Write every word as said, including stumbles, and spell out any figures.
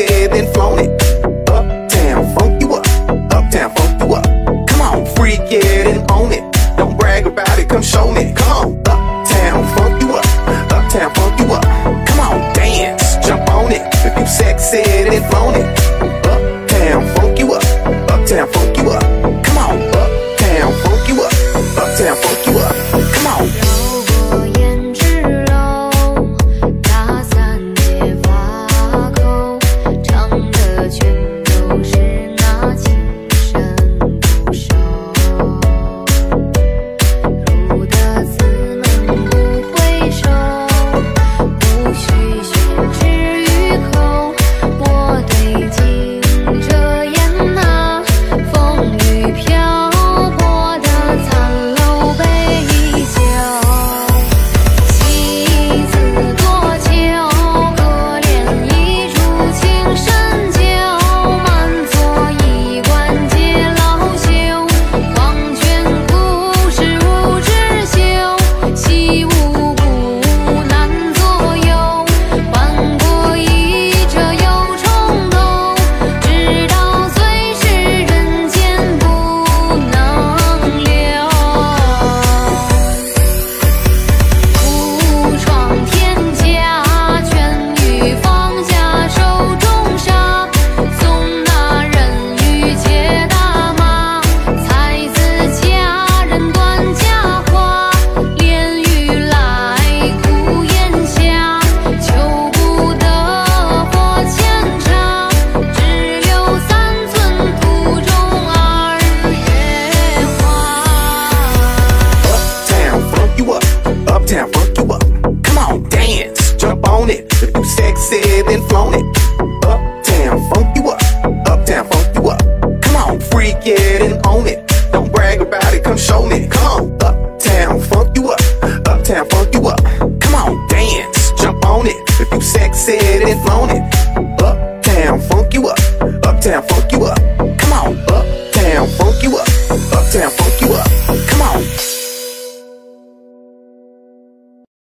Then flown it. Uptown, funk you up. Uptown, funk you up. Come on, freak it and own it. Don't brag about it, come show me. Come on, uptown, funk you up. Uptown, funk you up. Come on, dance, jump on it. If you sexy, then flown it. Uptown, funk you up. Uptown, funk you up. Come on, uptown, funk you up. Uptown, funk you up. Come on. Uptown, funk you up. Come on, dance, jump on it. If you sexy, then flown it. Uptown, funk you up. Uptown, funk you up. Come on, freak it and own it. Don't brag about it, come show me. Come on, uptown, funk you up. Uptown, funk you up. Come on, dance, jump on it. If you sexy, then flown it. Uptown, funk you up. Uptown, funk you up. Come on, uptown, funk you up. Uptown, funk you up. Come on.